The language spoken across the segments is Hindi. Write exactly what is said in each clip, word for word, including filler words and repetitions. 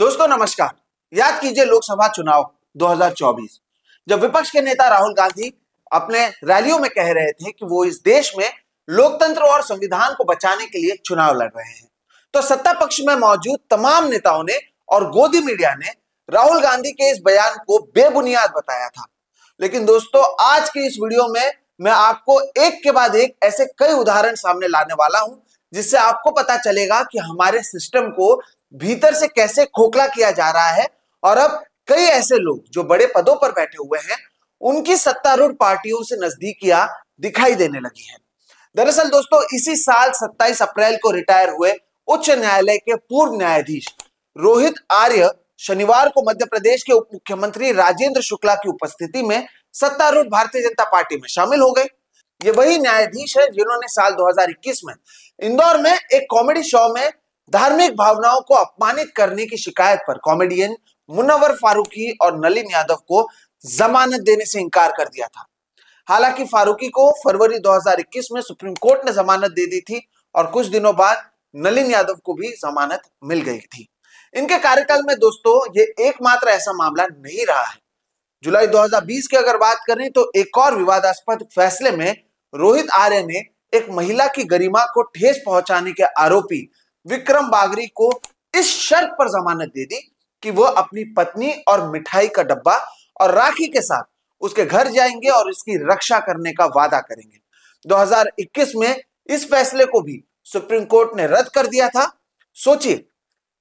दोस्तों नमस्कार। याद कीजिए लोकसभा चुनाव दो हज़ार चौबीस, जब विपक्ष के नेता राहुल गांधी अपने रैलियों में कह रहे थे कि वो इस देश में लोकतंत्र और संविधान को बचाने के लिए चुनाव लड़ रहे हैं, तो सत्ता पक्ष में मौजूद तमाम नेताओं ने और गोदी मीडिया ने राहुल गांधी के इस बयान को बेबुनियाद बताया था। लेकिन दोस्तों आज के इस वीडियो में मैं आपको एक के बाद एक ऐसे कई उदाहरण सामने लाने वाला हूं जिससे आपको पता चलेगा कि हमारे सिस्टम को भीतर से कैसे खोखला किया जा रहा है और अब कई ऐसे लोग जो बड़े पदों पर बैठे हुए हैं उनकी सत्तारूढ़ पार्टियों से नजदीकियां दिखाई देने लगी हैं। दरअसल दोस्तों इसी साल सत्ताईस अप्रैल को रिटायर हुए उच्च न्यायालय के पूर्व न्यायाधीश रोहित आर्य शनिवार को मध्य प्रदेश के उप मुख्यमंत्री राजेंद्र शुक्ला की उपस्थिति में सत्तारूढ़ भारतीय जनता पार्टी में शामिल हो गए। ये वही न्यायाधीश है जिन्होंने साल दो हज़ार इक्कीस में इंदौर में एक कॉमेडी शो में धार्मिक भावनाओं को अपमानित करने की शिकायत पर कॉमेडियन मुनवर फारूकी और नलिन यादव को जमानत देने से इंकार कर दिया था। हालांकि फारूकी को फरवरी दो हज़ार इक्कीस में सुप्रीम कोर्ट ने जमानत दे दी थी और कुछ दिनों बाद नलिन यादव को भी जमानत मिल गई थी। इनके कार्यकाल में दोस्तों ये एकमात्र ऐसा मामला नहीं रहा है। जुलाई दो हज़ार बीस की अगर बात करें तो एक और विवादास्पद फैसले में रोहित आर्य ने एक महिला की गरिमा को ठेस पहुंचाने के आरोपी विक्रम बागरी को इस शर्त पर जमानत दे दी कि वह अपनी पत्नी और मिठाई का डब्बा और राखी के साथ उसके घर जाएंगे और इसकी रक्षा करने का वादा करेंगे। दो हज़ार इक्कीस में इस फैसले को भी सुप्रीम कोर्ट ने रद्द कर दिया था। सोचिए,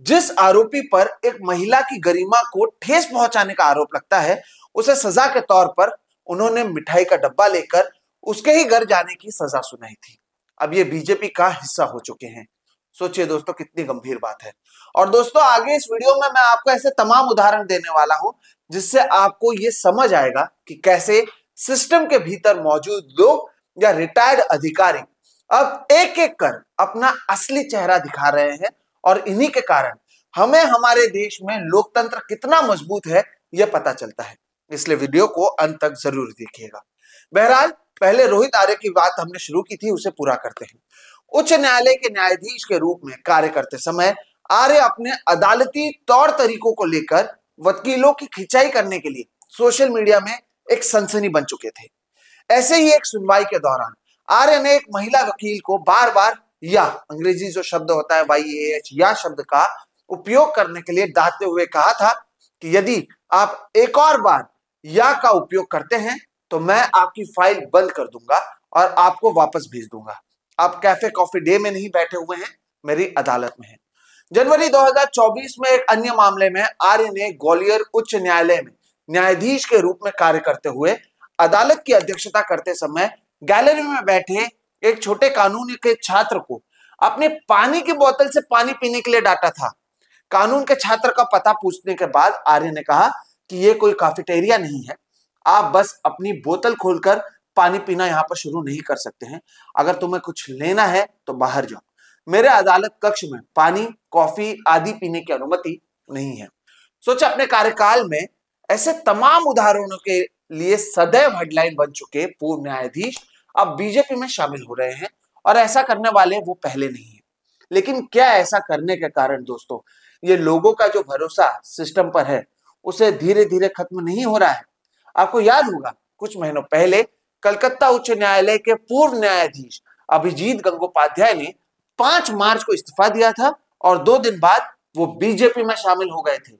जिस आरोपी पर एक महिला की गरिमा को ठेस पहुंचाने का आरोप लगता है उसे सजा के तौर पर उन्होंने मिठाई का डब्बा लेकर उसके ही घर जाने की सजा सुनाई थी। अब ये बीजेपी का हिस्सा हो चुके हैं। सोचिए दोस्तों कितनी गंभीर बात है। और दोस्तों आगे इस वीडियो में मैं आपको ऐसे तमाम उदाहरण देने वाला हूं जिससे आपको ये समझ आएगा कि कैसे सिस्टम के भीतर मौजूद लोग या रिटायर्ड अधिकारी अब एक एक कर अपना असली चेहरा दिखा रहे हैं और इन्हीं के कारण हमें हमारे देश में लोकतंत्र कितना मजबूत है यह पता चलता है। इसलिए वीडियो को अंत तक जरूर देखिएगा। बहरहाल पहले रोहित आर्य की बात हमने शुरू की थी, उसे पूरा करते हैं। उच्च न्यायालय के न्यायाधीश के रूप में कार्य करते समय आर्य अपने अदालती तौर तरीकों को लेकर वकीलों की खिंचाई करने के लिए सोशल मीडिया में एक सनसनी बन चुके थे। ऐसे ही एक सुनवाई के दौरान आर्य ने एक महिला वकील को बार बार या अंग्रेजी जो शब्द होता है वाई ए एच या शब्द का उपयोग करने के लिए डांटते हुए कहा था कि यदि आप एक और बार या का उपयोग करते हैं तो मैं आपकी फाइल बंद कर दूंगा और आपको वापस भेज दूंगा। आप कैफे कॉफी डे में नहीं बैठे हुए हैं, मेरी अदालत में हैं। जनवरी दो हज़ार चौबीस में एक अन्य मामले में आर्य ने ग्वालियर उच्च न्यायालय में न्यायाधीश के रूप में कार्य करते हुए अदालत की अध्यक्षता करते समय गैलरी में बैठे एक छोटे कानून के छात्र को अपने पानी की बोतल से पानी पीने के लिए डांटा था। कानून के छात्र का पता पूछने के बाद आर्य ने कहा कि यह कोई कैफेटेरिया नहीं है, आप बस अपनी बोतल खोलकर पानी पीना यहाँ पर शुरू नहीं कर सकते हैं। अगर तुम्हें कुछ लेना है तो बाहर जाओ, मेरे अदालत कक्ष में पानी कॉफी आदि पीने की अनुमति नहीं है। सोचा, अपने कार्यकाल में ऐसे तमाम उदाहरणों के लिए सदैव हेडलाइन बन चुके पूर्व न्यायाधीश अब बीजेपी में शामिल हो रहे हैं और ऐसा करने वाले वो पहले नहीं है। लेकिन क्या ऐसा करने के कारण दोस्तों ये लोगों का जो भरोसा सिस्टम पर है उसे धीरे धीरे खत्म नहीं हो रहा है? आपको याद होगा कुछ महीनों पहले कलकत्ता उच्च न्यायालय के पूर्व न्यायाधीश अभिजीत गंगोपाध्याय ने पाँच मार्च को इस्तीफा दिया था और दो दिन बाद वो बीजेपी में शामिल हो गए थे।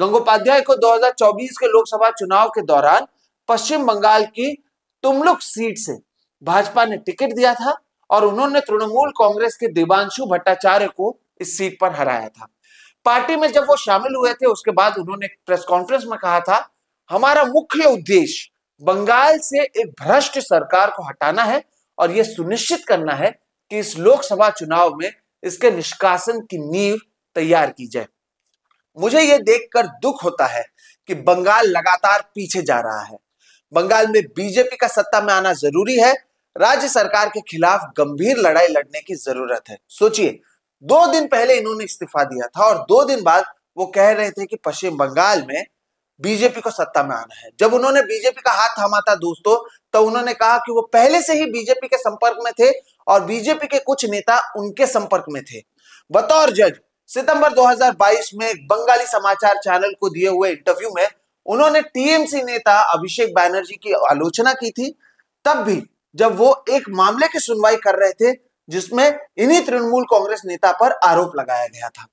गंगोपाध्याय को दो हज़ार चौबीस के लोकसभा चुनाव के दौरान पश्चिम बंगाल की तुमलुक सीट से भाजपा ने टिकट दिया था और उन्होंने तृणमूल कांग्रेस के देवांशु भट्टाचार्य को इस सीट पर हराया था। पार्टी में जब वो शामिल हुए थे उसके बाद उन्होंने प्रेस कॉन्फ्रेंस में कहा था, हमारा मुख्य उद्देश्य बंगाल से एक भ्रष्ट सरकार को हटाना है और यह सुनिश्चित करना है कि इस लोकसभा चुनाव में इसके निष्कासन की नींव तैयार की जाए। मुझे यह देखकर दुख होता है कि बंगाल लगातार पीछे जा रहा है। बंगाल में बीजेपी का सत्ता में आना जरूरी है। राज्य सरकार के खिलाफ गंभीर लड़ाई लड़ने की जरूरत है। सोचिए, दो दिन पहले इन्होंने इस्तीफा दिया था और दो दिन बाद वो कह रहे थे कि पश्चिम बंगाल में बीजेपी को सत्ता में आना है। जब उन्होंने बीजेपी का हाथ थामा था दोस्तों तो उन्होंने कहा कि वो पहले से ही बीजेपी के संपर्क में थे और बीजेपी के कुछ नेता उनके संपर्क में थे। बतौर जज सितंबर दो हज़ार बाईस में एक बंगाली समाचार चैनल को दिए हुए इंटरव्यू में उन्होंने टीएमसी नेता अभिषेक बैनर्जी की आलोचना की थी, तब भी जब वो एक मामले की सुनवाई कर रहे थे जिसमें इन्हीं तृणमूल कांग्रेस नेता पर आरोप लगाया गया था।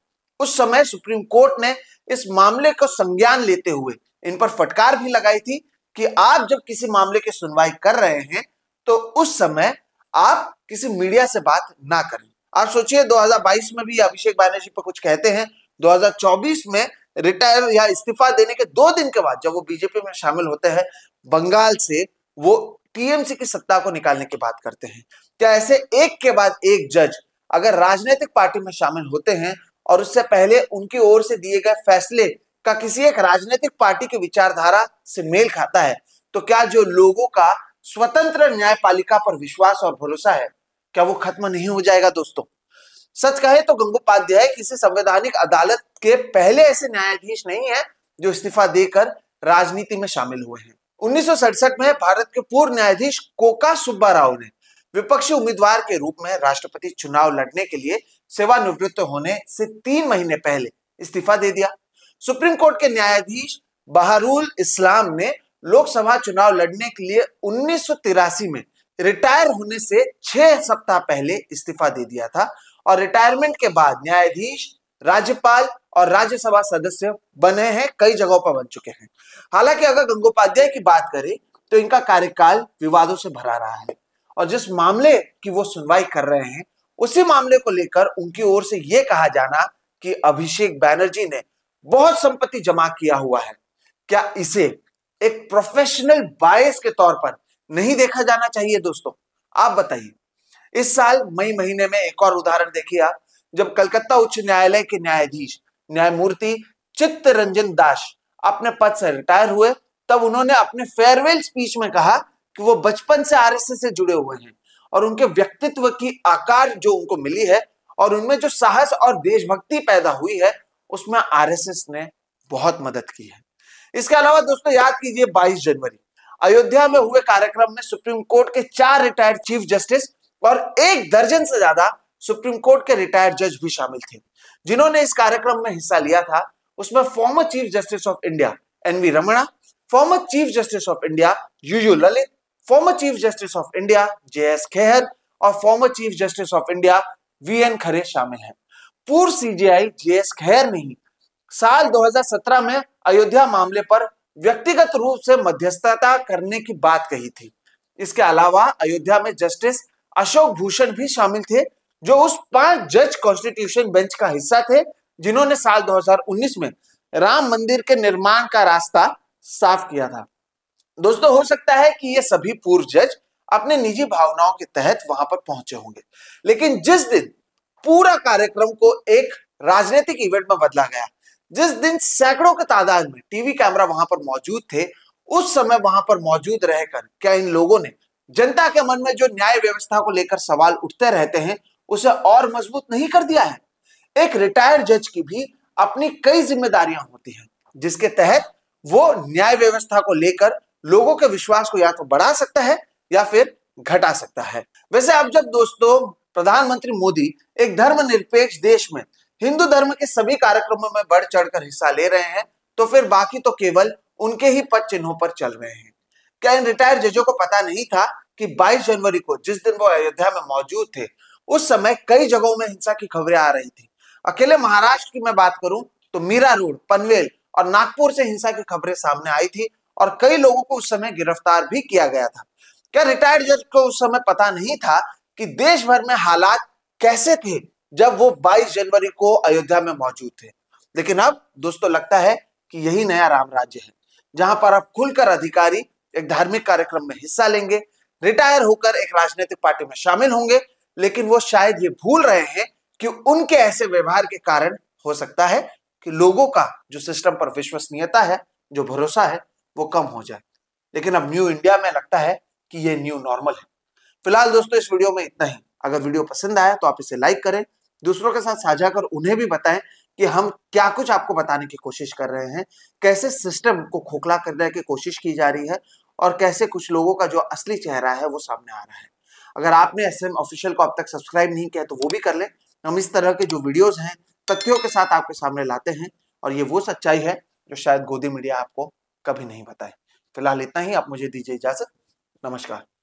उस समय सुप्रीम कोर्ट ने इस मामले को संज्ञान लेते हुए इन पर फटकार भी लगाई थी कि आप जब किसी मामले की सुनवाई कर रहे हैं तो उस समय आप किसी मीडिया से बात ना करें। आप सोचिए, दो हज़ार बाईस में भी अभिषेक बैनर्जी पर कुछ कहते हैं, दो हज़ार चौबीस में रिटायर या इस्तीफा देने के दो दिन के बाद जब वो बीजेपी में शामिल होते हैं, बंगाल से वो टीएमसी की सत्ता को निकालने की बात करते हैं। क्या ऐसे एक के बाद एक जज अगर राजनीतिक पार्टी में शामिल होते हैं और उससे पहले उनकी ओर से दिए गए फैसले का किसी एक राजनीतिक पार्टी की विचारधारा से मेल खाता है, तो क्या जो लोगों का स्वतंत्र न्यायपालिका पर विश्वास और भरोसा है, क्या वो खत्म नहीं हो जाएगा? दोस्तों, सच कहे तो गंगोपाध्याय किसी संवैधानिक अदालत के पहले ऐसे न्यायाधीश नहीं है जो इस्तीफा देकर राजनीति में शामिल हुए हैं। उन्नीस सौ सड़सठ में भारत के पूर्व न्यायाधीश कोका सुबाराव ने विपक्षी उम्मीदवार के रूप में राष्ट्रपति चुनाव लड़ने के लिए सेवानिवृत्त होने से तीन महीने पहले इस्तीफा दे दिया। सुप्रीम कोर्ट के न्यायाधीश बहारुल इस्लाम ने लोकसभा चुनाव लड़ने के लिए उन्नीस सौ तिरासी में रिटायर होने से छह सप्ताह पहले इस्तीफा दे दिया था और रिटायरमेंट के बाद न्यायाधीश, राज्यपाल और राज्यसभा सदस्य बने हैं, कई जगहों पर बन चुके हैं। हालांकि अगर गंगोपाध्याय की बात करें तो इनका कार्यकाल विवादों से भरा रहा है और जिस मामले की वो सुनवाई कर रहे हैं उसी मामले को लेकर उनकी ओर से यह कहा जाना कि अभिषेक बैनर्जी ने बहुत संपत्ति जमा किया हुआ है, क्या इसे एक प्रोफेशनल बायस के तौर पर नहीं देखा जाना चाहिए? दोस्तों, आप बताइए। इस साल मई महीने में एक और उदाहरण देखिए आप, जब कलकत्ता उच्च न्यायालय के न्यायाधीश न्यायमूर्ति चित्तरंजन दास अपने पद से रिटायर हुए, तब उन्होंने अपने फेयरवेल स्पीच में कहा कि वो बचपन से आरएसएस से जुड़े हुए हैं और उनके व्यक्तित्व की आकार जो उनको मिली है और उनमें जो साहस और देशभक्ति पैदा हुई है उसमें आरएसएस ने बहुत मदद की है। इसके अलावा दोस्तों, याद कीजिए बाईस जनवरी अयोध्या में हुए कार्यक्रम में सुप्रीम कोर्ट के चार रिटायर्ड चीफ जस्टिस और एक दर्जन से ज्यादा सुप्रीम कोर्ट के रिटायर्ड जज भी शामिल थे जिन्होंने इस कार्यक्रम में हिस्सा लिया था। उसमें former chief justice of India N V Ramana, former chief justice of India U U Lalit, former chief justice of India J S Khehar और former chief justice of India V N Khare शामिल हैं। पूर्व सीजेआई जे एस खेर ने ही साल दो हज़ार सत्रह में अयोध्या मामले पर व्यक्तिगत रूप से मध्यस्थता करने की बात कही थी। इसके अलावा अयोध्या में जस्टिस अशोक भूषण भी शामिल थे जो उस पांच जज कॉन्स्टिट्यूशन बेंच का हिस्सा थे जिन्होंने साल दो हज़ार उन्नीस में राम मंदिर के निर्माण का रास्ता साफ किया था। दोस्तों, हो सकता है कि ये सभी पूर्व जज अपने निजी भावनाओं के तहत वहां पर पहुंचे होंगे, लेकिन जिस दिन पूरा कार्यक्रम को एक राजनीतिक इवेंट में बदला गया, जिस दिन सैकड़ों की तादाद में टीवी कैमरा वहां पर मौजूद थे, उस समय वहां पर मौजूद रहकर क्या इन लोगों ने जनता के मन में जो न्याय व्यवस्था को लेकर सवाल उठते रहते हैं उसे और मजबूत नहीं कर दिया है? एक रिटायर्ड जज की भी अपनी कई जिम्मेदारियां होती हैं जिसके तहत वो न्याय व्यवस्था को लेकर लोगों के विश्वास को या तो बढ़ा सकता है या फिर घटा सकता है। वैसे अब जब दोस्तों प्रधानमंत्री मोदी एक धर्मनिरपेक्ष देश में हिंदू धर्म के सभी कार्यक्रमों में बढ़ चढ़कर हिस्सा ले रहे हैं, तो फिर बाकी तो केवल उनके ही पद चिन्हों पर चल रहे हैं। क्या इन रिटायर्ड जजों को पता नहीं था कि बाईस जनवरी को जिस दिन वो अयोध्या में मौजूद थे उस समय कई जगहों में हिंसा की खबरें आ रही थी? अकेले महाराष्ट्र की मैं बात करूं तो मीरा रोड, पनवेल और नागपुर से हिंसा की खबरें सामने आई थी और कई लोगों को उस समय गिरफ्तार भी किया गया था। क्या रिटायर्ड जज को उस समय पता नहीं था कि देश भर में हालात कैसे थे जब वो बाईस जनवरी को अयोध्या में मौजूद थे? लेकिन अब दोस्तों लगता है कि यही नया राम राज्य है जहां पर अब खुलकर अधिकारी एक धार्मिक कार्यक्रम में हिस्सा लेंगे, रिटायर होकर एक राजनीतिक पार्टी में शामिल होंगे, लेकिन वो शायद ये भूल रहे हैं कि उनके ऐसे व्यवहार के कारण हो सकता है कि लोगों का जो सिस्टम पर विश्वसनीयता है, जो भरोसा है, वो कम हो जाए। लेकिन अब न्यू इंडिया में लगता है कि ये न्यू नॉर्मल है। फिलहाल दोस्तों, इस वीडियो में इतना ही। अगर वीडियो पसंद आया तो आप इसे लाइक करें, दूसरों के साथ साझा कर उन्हें भी बताएं कि हम क्या कुछ आपको बताने की कोशिश कर रहे हैं, कैसे सिस्टम को खोखला करने की कोशिश की जा रही है और कैसे कुछ लोगों का जो असली चेहरा है वो सामने आ रहा है। अगर आपने एस एम ऑफिशियल को अब तक सब्सक्राइब नहीं किया तो वो भी कर लें। हम इस तरह के जो वीडियोज हैं, तथ्यों के साथ आपके सामने लाते हैं और ये वो सच्चाई है जो शायद गोदी मीडिया आपको कभी नहीं बताए। फिलहाल इतना ही, आप मुझे दीजिए इजाजत। नमस्कार।